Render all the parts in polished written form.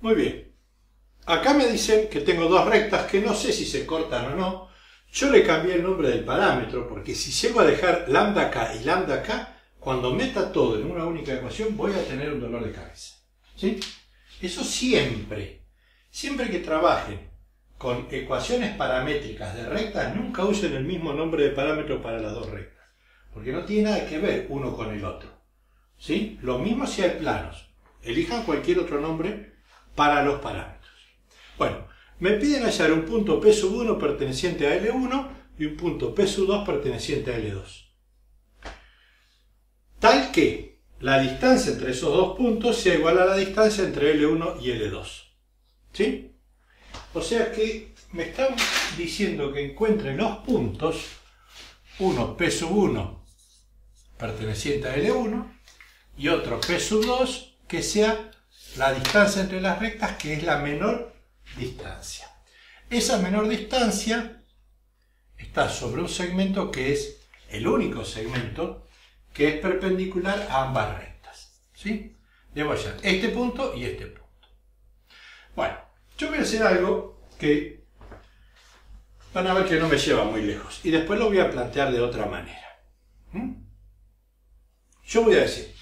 Muy bien. Acá me dicen que tengo dos rectas que no sé si se cortan o no. Yo le cambié el nombre del parámetro porque si llego a dejar lambda k y lambda k, cuando meta todo en una única ecuación voy a tener un dolor de cabeza. ¿Sí? Eso siempre. Siempre que trabajen con ecuaciones paramétricas de rectas, nunca usen el mismo nombre de parámetro para las dos rectas. Porque no tiene nada que ver uno con el otro. ¿Sí? Lo mismo si hay planos. Elijan cualquier otro nombre para los parámetros. Bueno, me piden hallar un punto P sub 1 perteneciente a L1 y un punto P sub 2 perteneciente a L2. Tal que la distancia entre esos dos puntos sea igual a la distancia entre L1 y L2. ¿Sí? O sea que me están diciendo que encuentren los puntos, uno P sub 1 perteneciente a L1 y otro P sub 2 que sea la distancia entre las rectas, que es la menor distancia. Esa menor distancia está sobre un segmento que es el único segmento que es perpendicular a ambas rectas. ¿Sí? Debo hallar este punto y este punto. Bueno, yo voy a hacer algo que van a ver que no me lleva muy lejos y después lo voy a plantear de otra manera. ¿Mm? Yo voy a decir,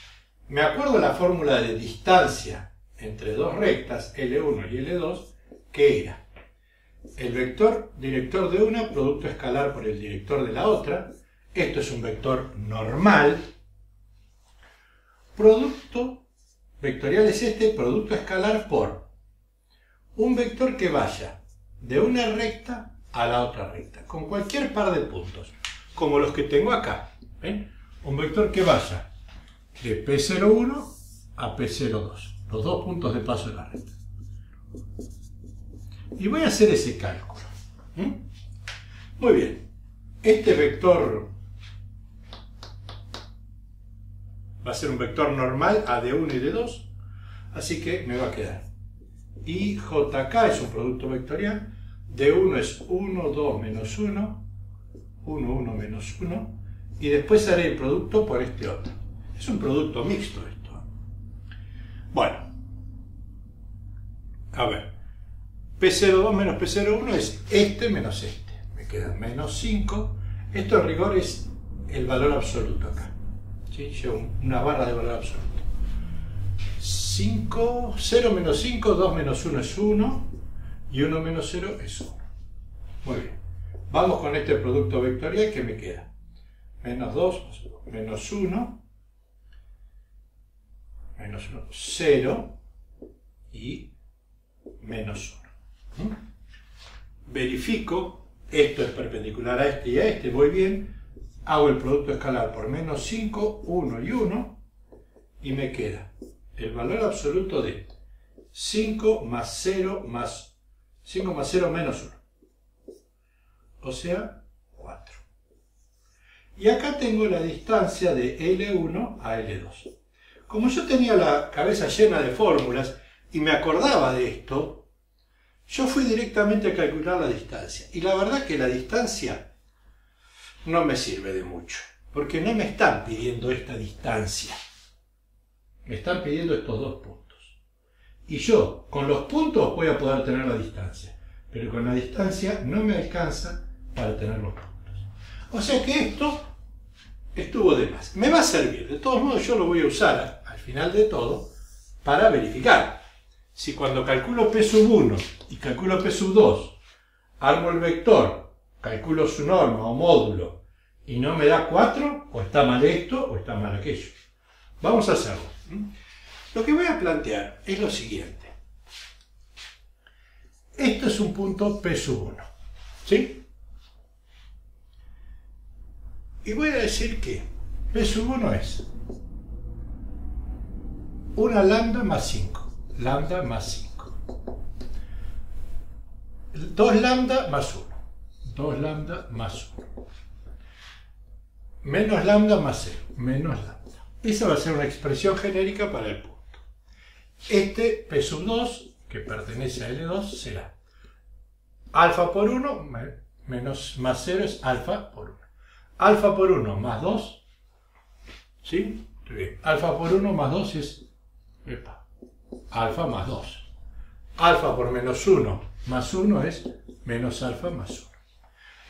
me acuerdo la fórmula de distancia entre dos rectas, L1 y L2, que era el vector director de una, producto escalar por el director de la otra. Esto es un vector normal. Producto vectorial es este, producto escalar por un vector que vaya de una recta a la otra recta, con cualquier par de puntos, como los que tengo acá. ¿Ven? Un vector que vaya de P01 a P02, los dos puntos de paso de la recta. Y voy a hacer ese cálculo. ¿Mm? Muy bien. Este vector va a ser un vector normal a D1 y D2, así que me va a quedar IJK es un producto vectorial, D1 es 1, 2 menos 1, 1, 1 menos 1, y después haré el producto por este otro. Es un producto mixto esto. Bueno, a ver, P02 menos P01 es este menos este, me queda menos 5, esto en rigor es el valor absoluto acá. ¿Sí? Llevo una barra de valor absoluto. 5, 0 menos 5, 2 menos 1 es 1 y 1 menos 0 es 1. Muy bien, vamos con este producto vectorial que me queda menos 2 menos 1 menos 1, 0 y menos 1. ¿Mm? Verifico, esto es perpendicular a este y a este, voy bien. Hago el producto escalar por menos 5, 1 y 1, y me queda el valor absoluto de 5 más 0 más 5 más 0 menos 1, o sea 4. Y acá tengo la distancia de L1 a L2. Como yo tenía la cabeza llena de fórmulas y me acordaba de esto, yo fui directamente a calcular la distancia. Y la verdad que la distancia no me sirve de mucho, porque no me están pidiendo esta distancia. Me están pidiendo estos dos puntos. Y yo, con los puntos, voy a poder tener la distancia. Pero con la distancia no me alcanza para tener los puntos. O sea que esto estuvo de más. Me va a servir. De todos modos, yo lo voy a usar al final de todo para verificar. Si cuando calculo P sub 1 y calculo P sub 2, armo el vector, calculo su norma o módulo y no me da 4, o está mal esto o está mal aquello. Vamos a hacerlo. Lo que voy a plantear es lo siguiente. Esto es un punto P sub 1. ¿Sí? Y voy a decir que P sub 1 es 1 lambda más 5, lambda más 5, 2 lambda más 1, 2 lambda más 1, menos lambda más 0, menos lambda. Esa va a ser una expresión genérica para el punto. Este P sub 2, que pertenece a L2, será alfa por 1, menos más 0 es alfa por 1. Alfa por 1 más 2, ¿sí? Alfa por 1 más 2 es alfa más 2. alfa por menos 1 más 1 es menos alfa más 1.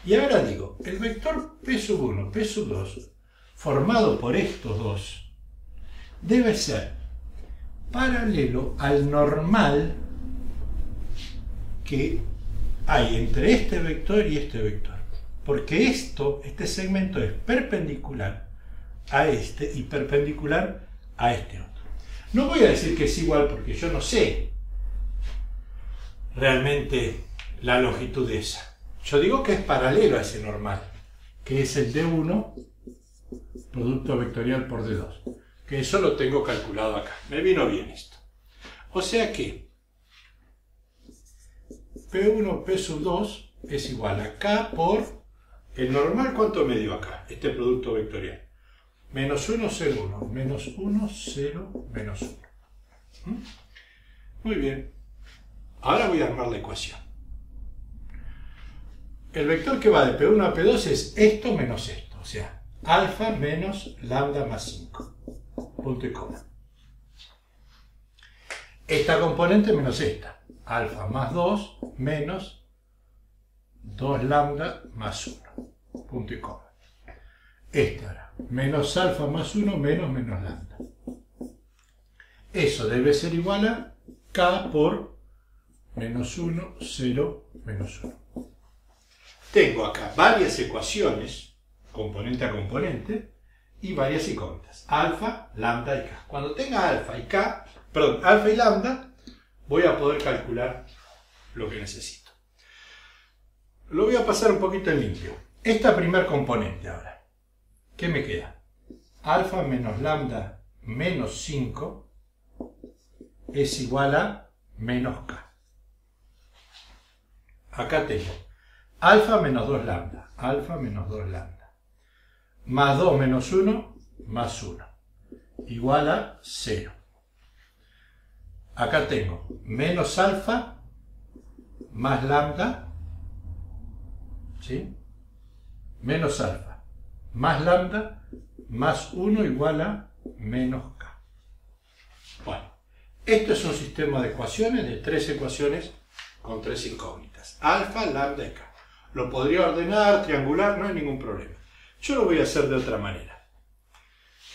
Y ahora digo, el vector P sub 1, P sub 2, formado por estos dos, debe ser paralelo al normal que hay entre este vector y este vector. Porque esto, este segmento es perpendicular a este y perpendicular a este otro. No voy a decir que es igual porque yo no sé realmente la longitud de esa. Yo digo que es paralelo a ese normal, que es el D1, producto vectorial por D2. Que eso lo tengo calculado acá. Me vino bien esto. O sea que P1, P sub 2 es igual a K por el normal. ¿Cuánto me dio acá? Este producto vectorial. Menos 1, 0, 1. Menos 1, 0, menos 1. Muy bien. Ahora voy a armar la ecuación. El vector que va de P1 a P2 es esto menos esto. O sea, alfa menos lambda más 5. Punto y coma. Esta componente menos esta. Alfa más 2 menos 2 lambda más 1. Punto y coma. Esta ahora. Menos alfa más 1 menos lambda. Eso debe ser igual a K por menos 1, 0, menos 1. Tengo acá varias ecuaciones, componente a componente, y varias incógnitas, alfa, lambda y K. Cuando tenga alfa y lambda, voy a poder calcular lo que necesito. Lo voy a pasar un poquito en limpio. Esta primer componente ahora. ¿Qué me queda? Alfa menos lambda menos 5 es igual a menos K. Acá tengo alfa menos 2 lambda, alfa menos 2 lambda, más 2 menos 1, más 1, igual a 0. Acá tengo menos alfa más lambda, ¿sí? Menos alfa más lambda, más 1 igual a menos K. Bueno, esto es un sistema de ecuaciones, de 3 ecuaciones con 3 incógnitas. Alfa, lambda y K. Lo podría ordenar, triangular, no hay ningún problema. Yo lo voy a hacer de otra manera.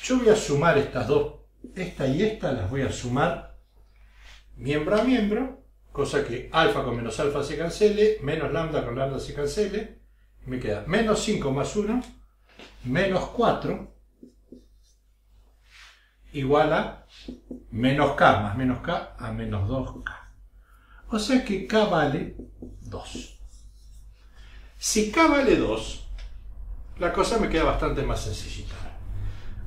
Yo voy a sumar estas dos, esta y esta, las voy a sumar miembro a miembro, cosa que alfa con menos alfa se cancele, menos lambda con lambda se cancele, me queda menos 5 más 1, menos 4 igual a menos K más menos K a menos 2K. O sea que K vale 2. Si K vale 2, la cosa me queda bastante más sencillita.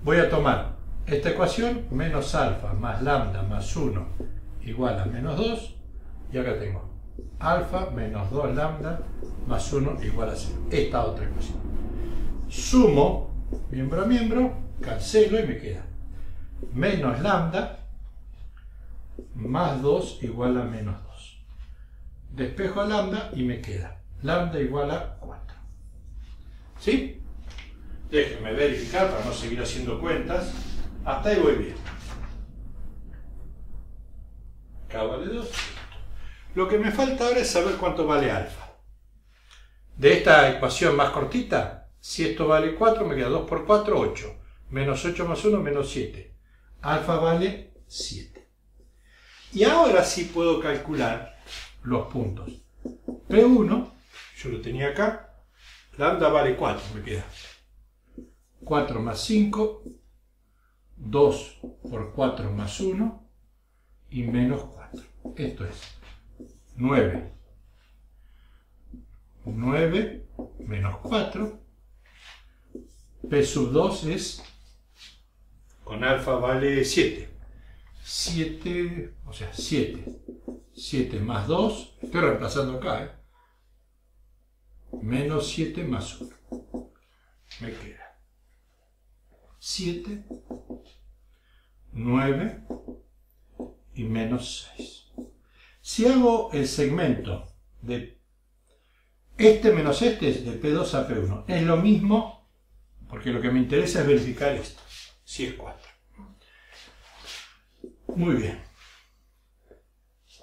Voy a tomar esta ecuación, menos alfa más lambda más 1 igual a menos 2, y acá tengo alfa menos 2 lambda más 1 igual a 0. Esta otra ecuación. Sumo miembro a miembro, cancelo y me queda menos lambda más 2 igual a menos 2. Despejo a lambda y me queda lambda igual a 4. ¿Sí? Déjenme verificar para no seguir haciendo cuentas. Hasta ahí voy bien. K vale 2. Lo que me falta ahora es saber cuánto vale alfa. De esta ecuación más cortita, si esto vale 4, me queda 2 por 4, 8. Menos 8 más 1, menos 7. Alfa vale 7. Y ahora sí puedo calcular los puntos. P1, yo lo tenía acá. Lambda vale 4, me queda. 4 más 5. 2 por 4 más 1. Y menos 4. Esto es 9. 9 menos 4. P sub 2 es, con alfa vale 7. 7, o sea, 7. 7 más 2, estoy reemplazando acá, menos 7 más 1. Me queda 7, 9 y menos 6. Si hago el segmento de este menos este, es de P2 a P1, es lo mismo. Porque lo que me interesa es verificar esto, si es 4. Muy bien.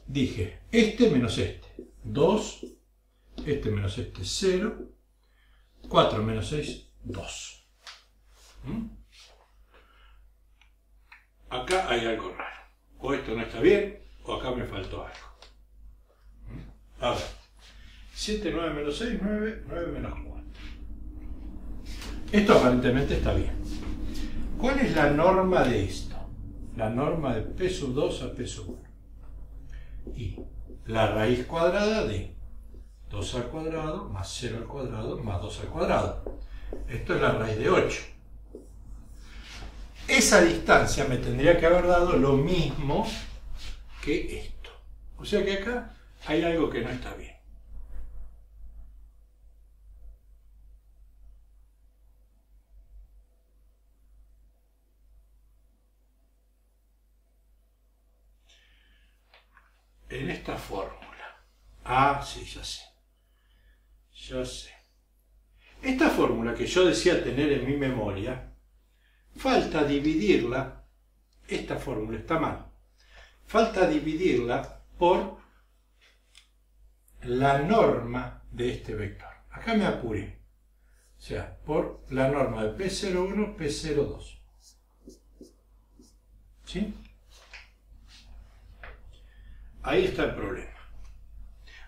dije este menos este, 2, este menos este, 0, 4 menos 6, 2. Acá hay algo raro, o esto no está bien, o acá me faltó algo. A ver, 7, 9 menos 6, 9, 9 menos 4. Esto aparentemente está bien. ¿Cuál es la norma de esto? La norma de P sub 2 a P sub 1. Y la raíz cuadrada de 2 al cuadrado más 0 al cuadrado más 2 al cuadrado. Esto es la raíz de 8. Esa distancia me tendría que haber dado lo mismo que esto. O sea que acá hay algo que no está bien. En esta fórmula. Ah, sí, ya sé. Ya sé. Esta fórmula que yo decía tener en mi memoria, falta dividirla, esta fórmula está mal, falta dividirla por la norma de este vector. Acá me apuré. O sea, por la norma de P01, P02. ¿Sí? Ahí está el problema.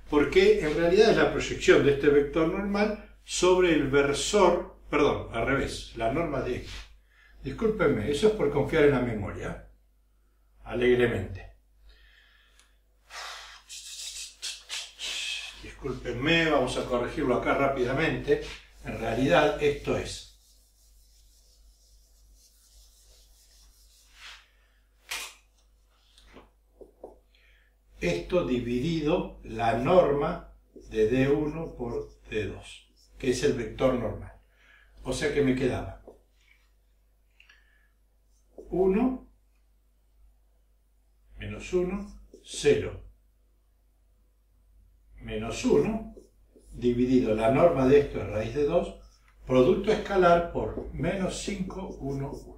Porque en realidad es la proyección de este vector normal sobre el versor, perdón, al revés, la norma de esto. Discúlpenme, eso es por confiar en la memoria. Alegremente. Discúlpenme, vamos a corregirlo acá rápidamente. En realidad esto es esto dividido la norma de D1 por D2, que es el vector normal. O sea que me quedaba 1, menos 1, 0, menos 1, dividido la norma de esto es raíz de 2, producto escalar por menos 5, 1, 1.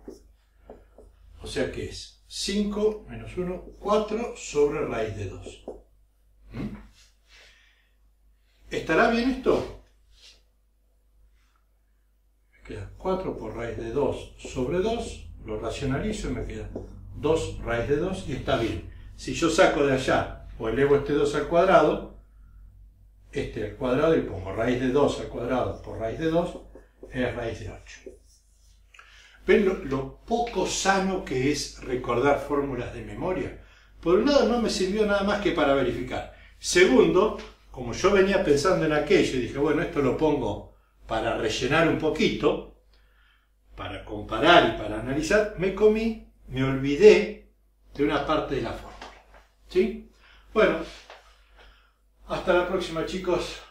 O sea que es 5 menos 1, 4 sobre raíz de 2. ¿Estará bien esto? Me queda 4 por raíz de 2 sobre 2, lo racionalizo y me queda 2 raíz de 2 y está bien. Si yo saco de allá o elevo este 2 al cuadrado, este al cuadrado y pongo raíz de 2 al cuadrado por raíz de 2, es raíz de 8. ¿Ven lo poco sano que es recordar fórmulas de memoria? Por un lado no me sirvió nada más que para verificar. Segundo, como yo venía pensando en aquello y dije, bueno, esto lo pongo para rellenar un poquito, para comparar y para analizar, me olvidé de una parte de la fórmula. ¿Sí? Bueno, hasta la próxima, chicos.